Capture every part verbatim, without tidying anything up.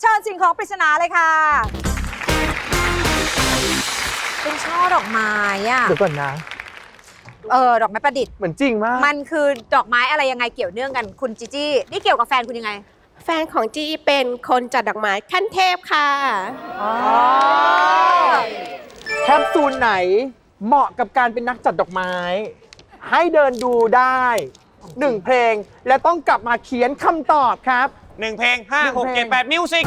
เชิญสิ่งของปริศนาเลยค่ะเป็นช่อดอกไม้อะเดี๋ยวก่อนนะเออดอกไม้ประดิษฐ์เหมือนจริงมากมันคือดอกไม้อะไรยังไงเกี่ยวเนื่องกันคุณจีจี้นี่เกี่ยวกับแฟนคุณยังไงแฟนของจีเป็นคนจัดดอกไม้ขั้นเทพค่ะแคปซูลไหนเหมาะกับการเป็นนักจัดดอกไม้ให้เดินดูได้หนึ่งเพลงและต้องกลับมาเขียนคำตอบครับหนึ่งเพลงห้าหกเจ็ดแปดมิวสิก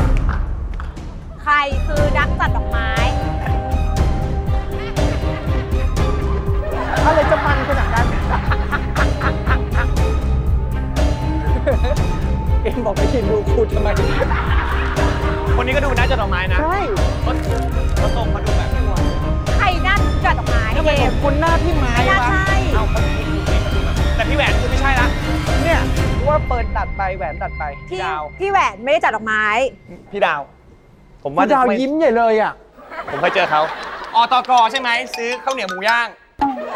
ใครคือนักจัดดอกไม้อะไรจะมันขนาดนั้นเอ็มบอกไปชิมดูคุณทำไมคนนี้ก็ดูน่าจะดอกไม้นะใช่เขาส่งมาดูแบบไม่หวานใครน่าจัดดอกไม้เอ็มคุณหน้าพี่ไม้ไม่น่าใช่เอาคนนี้ดูเองแต่พี่แหวนคือไม่ใช่ละเนี่ยว่าเปิดตัดไปแหวนตัดไปพี่ดาวพี่แหวนไม่ได้จัดดอกไม้พี่ดาวผมว่าดาวยิ้มใหญ่เลยอ่ะผมเคยเจอเขาอตกใช่ไหมซื้อข้าวเหนียวหมูย่าง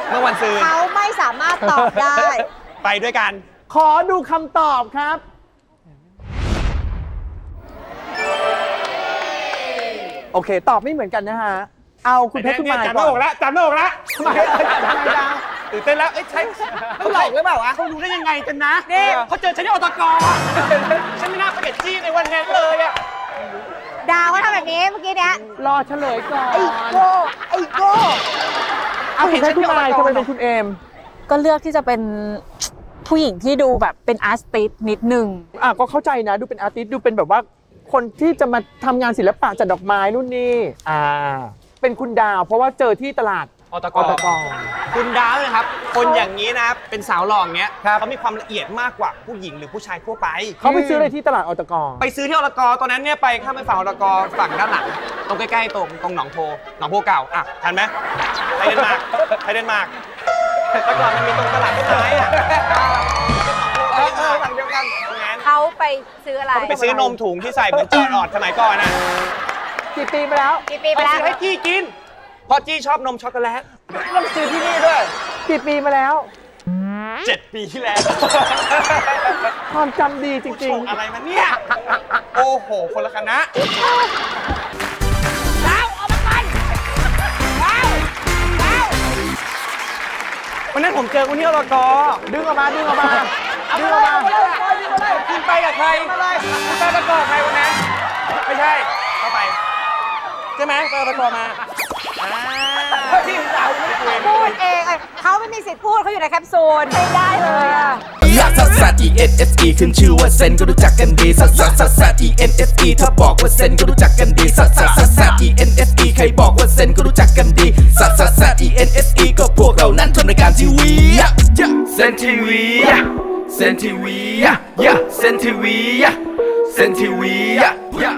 เมื่อวันซื้อเขาไม่สามารถตอบได้ไปด้วยกันขอดูคำตอบครับโอเคตอบไม่เหมือนกันนะฮะเอาคุณเพชรคุณไม้จับหน้าอกละจับหน้าอกละไม่จับไม่ได้ตื่นเต้นแล้วเอ้ยใช่เขาหลอกหรือเปล่าวะเขารู้ได้ยังไงกันนะเนี่ยเขาเจอฉันที่อตกฉันไม่น่าไปเก็บจี้ในวันนั้นเลยอะดาวก็ทำแบบนี้เมื่อกี้เนี้ยรอเฉลยก่อนไอ้โก้ไอ้โก้เอาเห็นได้คุณไม้ทำไมเป็นคุณเอมก็เลือกที่จะเป็นผู้หญิงที่ดูแบบเป็นอาร์ติสต์นิดนึงอ่ะก็เข้าใจนะดูเป็นอาร์ติสต์ดูเป็นแบบว่าคนที่จะมาทำงานศิลปะจัดดอกไม้นู่นนี่อ่าเป็นคุณดาวเพราะว่าเจอที่ตลาดอตกคุณดาวนะครับคนอย่างนี้นะเป็นสาวหล่ออย่างเงี้ยเขามีความละเอียดมากกว่าผู้หญิงหรือผู้ชายทั่วไปเขาไปซื้ออะไรที่ตลาดอตกไปซื้อที่อตกตอนนั้นเนี่ยไปข้ามไปฝั่งอตกฝั่งด้านหลังตรงใกล้ๆตรงตรงหนองโพหนองโพเก่าอ่ะทันไหมไทยเดนมาร์กไทยเดนมาร์กแต่ก่อนมันมีตรงตลาดต้นไม้อ่ะฝั่งเดียวกันเขาไปซื้ออะไรไปซื้อนมถุงที่ใส่เหมือนจอดออดสมัยก่อนนะกี่ปีไปแล้วกี่ปีไปแล้วให้จี้กินพอจี้ชอบนมช็อกโกแลตต้องซื้อที่นี่ด้วยกี่ปีมาแล้วเจ็ดปีที่แล้วความจำดีจริงๆอะไรมาเนี่ยโอ้โหคนละคณะดาวออกมากันดาวดาววันนั้นผมเจอคนนี้อลกอดึงออกมาดึงออกมาดึงออกมาคุณไปกับใครคุณไปกับกอใครวันนั้นไม่ใช่เข้าไปใช่ไหมไปกับกอมาที่สาวไม่ได้พูดเองเขาไม่มีสิทธิ์พูดเขาอยู่ในแคปซูลไม่ได้เลยอะลักซักซัก E N S E ขึ้นชื่อว่าเซนก็รู้จักกันดีซักซักซักซัก E N S E ถ้าบอกว่าเซนก็รู้จักกันดีซักซักซักซัก E N S E ใครบอกว่าเซนก็รู้จักกันดีซักซักซัก E N S E ก็พวกเรานั้นทำรายการทีวีเซนทีวีเซนทีวีเซนทีวีเซนทีวี